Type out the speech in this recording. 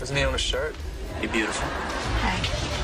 Doesn't he own a shirt? You're beautiful. Hi.